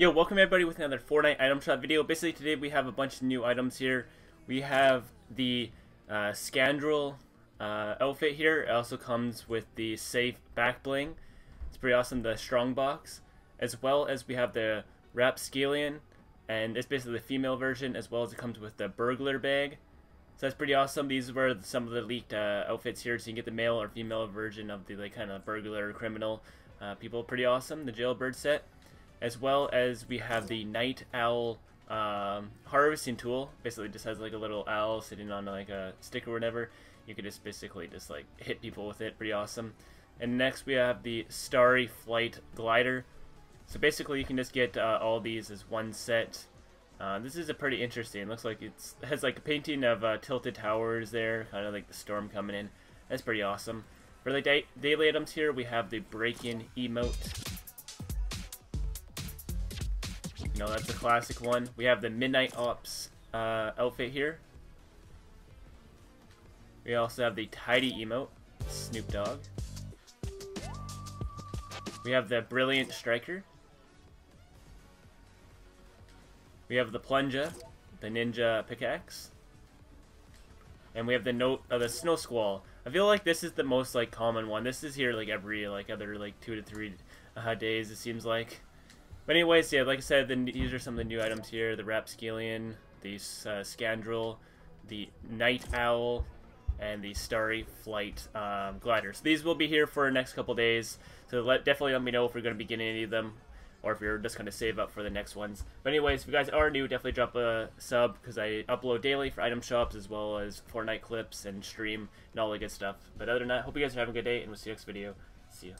Yo, welcome everybody with another Fortnite item shop video. Basically today we have a bunch of new items here. We have the Scoundrel outfit here. It also comes with the safe back bling. It's pretty awesome, the strong box. As well as we have the Rapscallion, and it's basically the female version, as well as it comes with the burglar bag. So that's pretty awesome. These were some of the leaked outfits here, so you can get the male or female version of the like kind of burglar or criminal people. Pretty awesome, the jailbird set. As well as we have the Nite Owl harvesting tool. Basically just has like a little owl sitting on like a stick or whatever. You could just basically just like hit people with it. Pretty awesome. And next we have the Starry Flight glider. So basically you can just get all these as one set. This is a pretty interesting. It looks like it has like a painting of tilted towers there, kind of like the storm coming in. That's pretty awesome. For the daily items here, we have the Breakin' emote. No, that's a classic one. We have the Midnight Ops outfit here. We also have the Tidy emote, Snoop Dogg. We have the Brilliant Striker. We have the Plunja, the Ninja Pickaxe. And we have the Snow Squall. I feel like this is the most like common one. This is here like every like other like 2 to 3 days, it seems like. But anyways, yeah, like I said, these are some of the new items here. The Rapscallion, the Scoundrel, the Nite Owl, and the Starry Flight glider. So these will be here for the next couple days. So definitely let me know if we're going to be getting any of them, or if you're just going to save up for the next ones. But anyways, if you guys are new, definitely drop a sub, because I upload daily for item shops, as well as Fortnite clips and stream and all that good stuff. But other than that, hope you guys are having a good day, and we'll see you next video. See ya.